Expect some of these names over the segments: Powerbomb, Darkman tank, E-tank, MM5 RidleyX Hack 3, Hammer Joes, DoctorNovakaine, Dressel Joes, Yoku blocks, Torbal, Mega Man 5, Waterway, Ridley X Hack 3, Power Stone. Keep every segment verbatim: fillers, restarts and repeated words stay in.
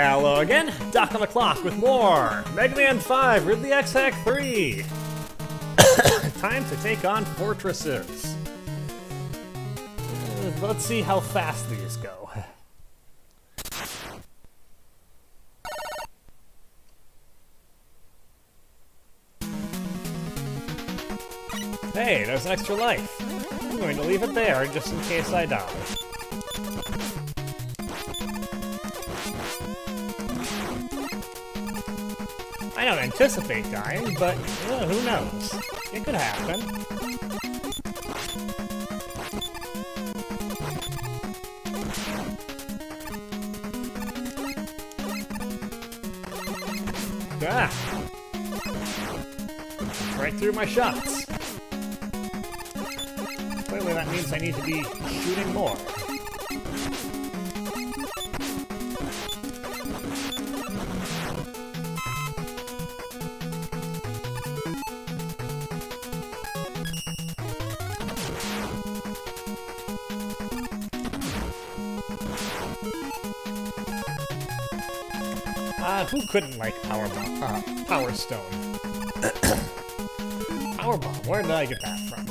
Hello again, Doc on the clock with more Mega Man five Ridley X Hack three. Time to take on fortresses. Let's see how fast these go. Hey, there's an extra life. I'm going to leave it there just in case I die. I don't anticipate dying, but uh, who knows? It could happen. Ah! Right through my shots. Clearly that means I need to be shooting more. Uh, who couldn't like Powerbomb? Uh, Power Stone. Powerbomb, where did I get that from?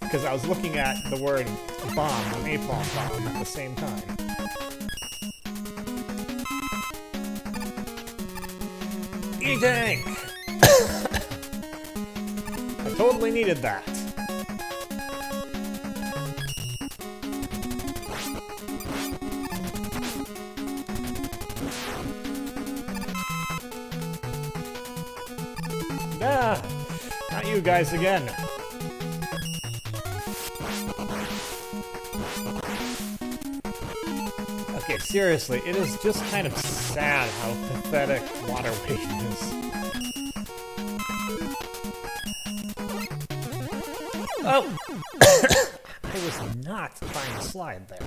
Because I was looking at the word bomb and napalm bomb at the same time. E-tank! I totally needed that. Ah, not you guys again. Okay, seriously, it is just kind of sad how pathetic Waterway is. Oh! I was not trying to slide there.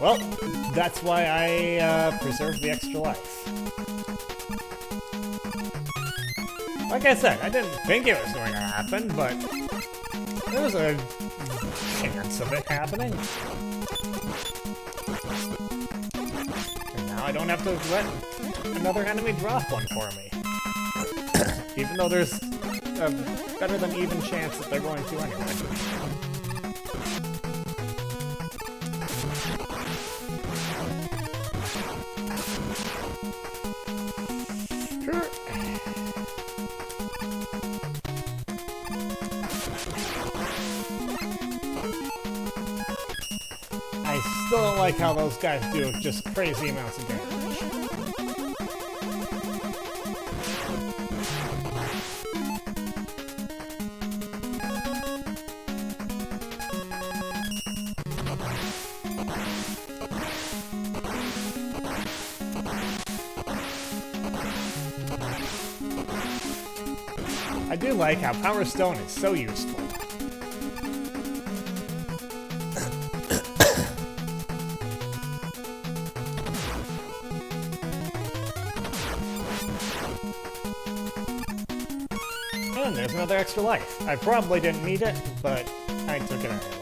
Well, that's why I uh, preserved the extra life. Like I said, I didn't think it was going to happen, but there was a chance of it happening. And now I don't have to let another enemy drop one for me. Even though there's a better than even chance that they're going to anyway. I still don't like how those guys do just crazy amounts of damage. I do like how Power Stone is so useful. And there's another extra life. I probably didn't need it, but I took it anyway.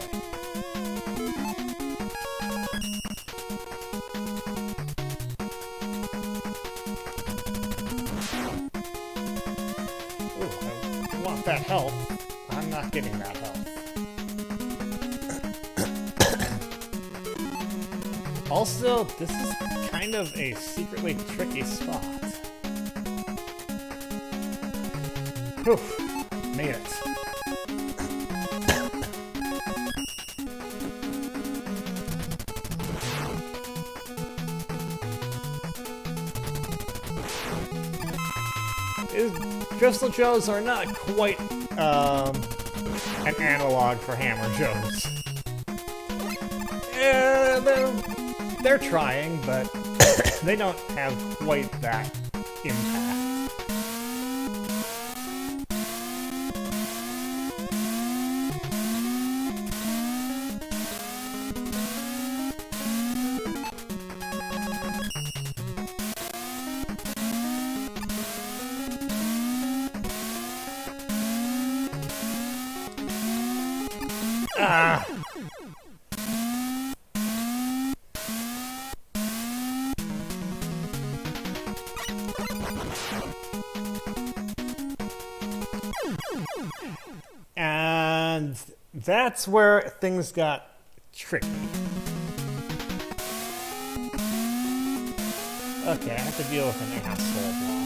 Ooh, I want that health. I'm not getting that health. Also, this is kind of a secretly tricky spot. Oof, made it. Dressel Joes are not quite um, an analog for Hammer Joes. Yeah, they're, they're trying, but they don't have quite that impact. Ah! that's where things got tricky. Okay, I have to deal with an asshole block.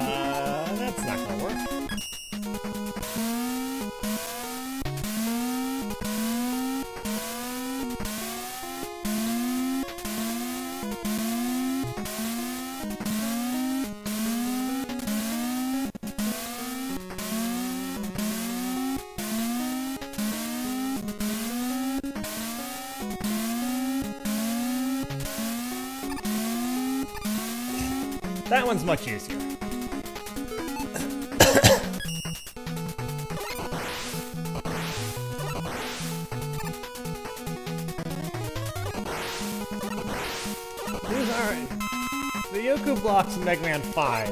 Uh, that's not gonna work. That one's much easier. These are the Yoku blocks in Mega Man five.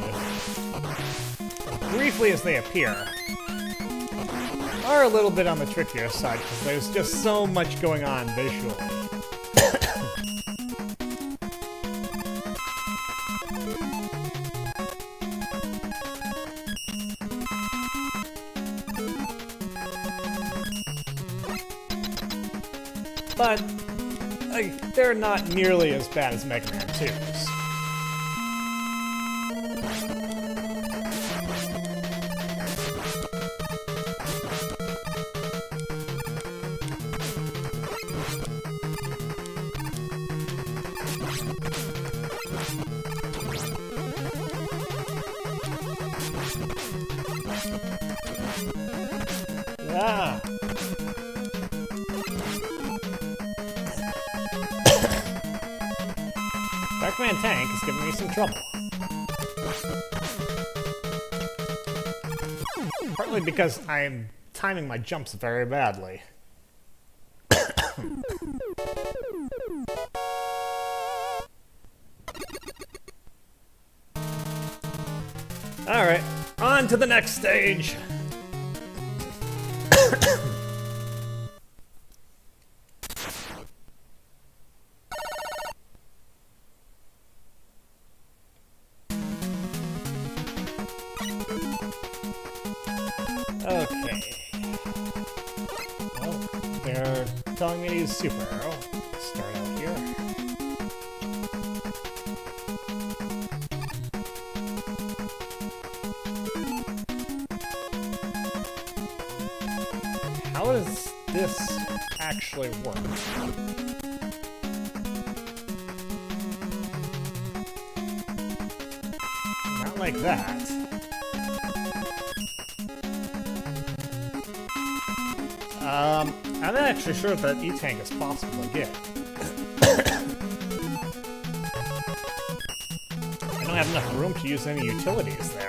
Briefly as they appear, are a little bit on the trickier side because there's just so much going on visually. But like, they're not nearly as bad as Mega Man twos. Yeah. Darkman tank is giving me some trouble. Partly because I am timing my jumps very badly. Alright, on to the next stage! Okay. Well, they're telling me to use super. I'll start out here. How does this actually work? Not like that. Um, I'm not actually sure if that E-tank is possible to get. I don't have enough room to use any utilities there.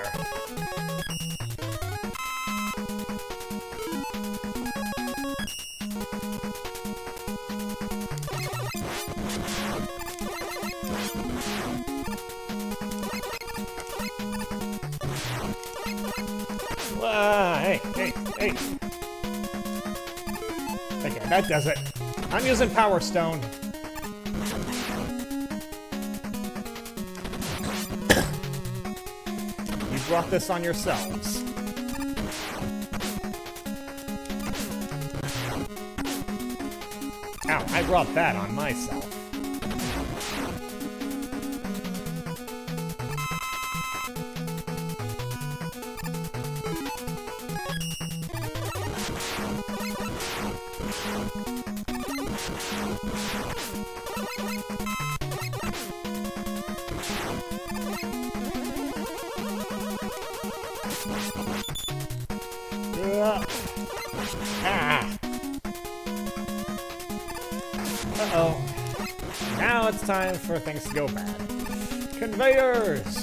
Wow, hey, hey, hey! Okay, that does it. I'm using Power Stone. You brought this on yourselves. Ow, I brought that on myself. Ah. Uh-oh. Now it's time for things to go bad. Conveyors!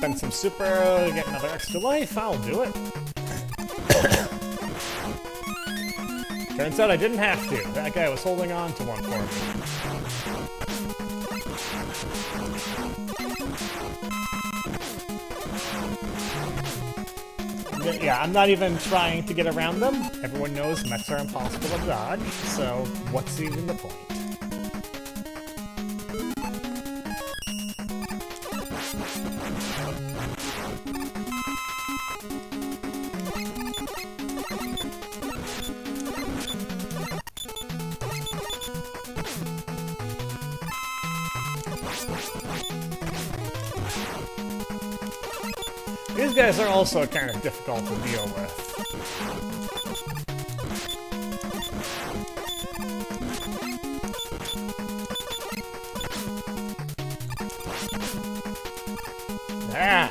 spend some super, get another extra life, I'll do it. Turns out I didn't have to. That guy was holding on to one for me. Yeah, I'm not even trying to get around them. Everyone knows mechs are impossible to dodge, so what's even the point? These guys are also kind of difficult to deal with. Ah!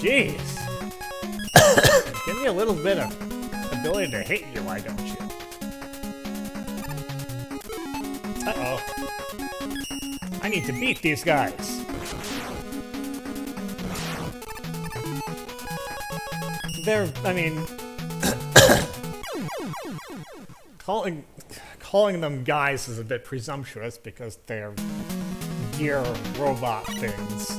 Jeez! Give me a little bit of ability to hit you, why don't you? Uh-oh. I need to beat these guys. They're, I mean... calling, calling them guys is a bit presumptuous because they're gear robot things.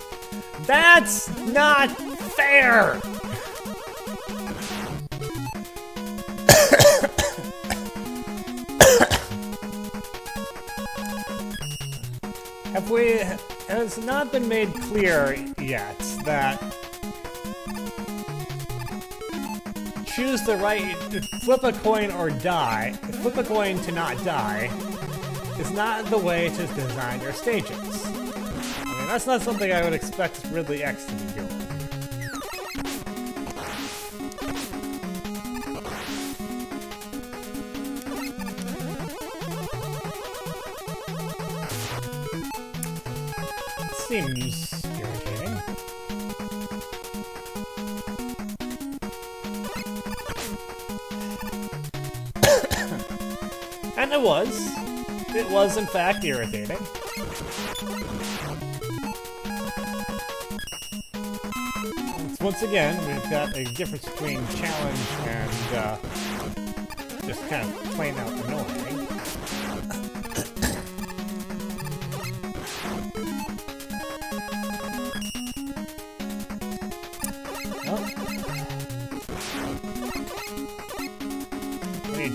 That's not fair! Have we... It has not been made clear yet that... Choose the right... Flip a coin or die. Flip a coin to not die is not the way to design your stages. I mean, that's not something I would expect Ridley X to be doing. Seems irritating. And it was. It was, in fact, irritating. Once again, we've got a difference between challenge and uh, just kind of plain out annoying.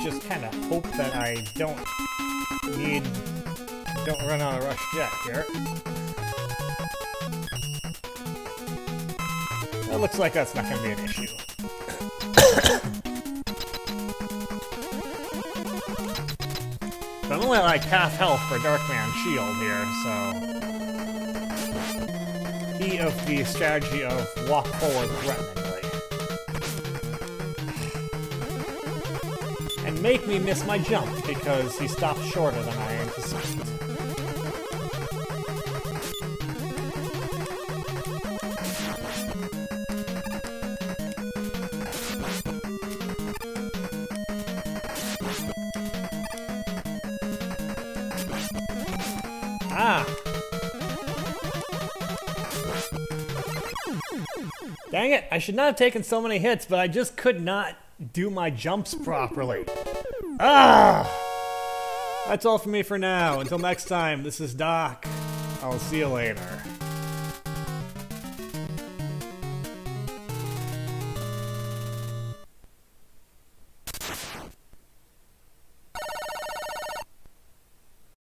Just kind of hope that I don't need, don't run on a rush jet here. It looks like that's not going to be an issue. I'm only like half health for Darkman shield here, so... He of the strategy of walk forward threatening. And make me miss my jump, because he stopped shorter than I anticipated. Ah! Dang it, I should not have taken so many hits, but I just could not do my jumps properly. Ah! That's all for me for now. Until next time, this is Doc. I'll see you later.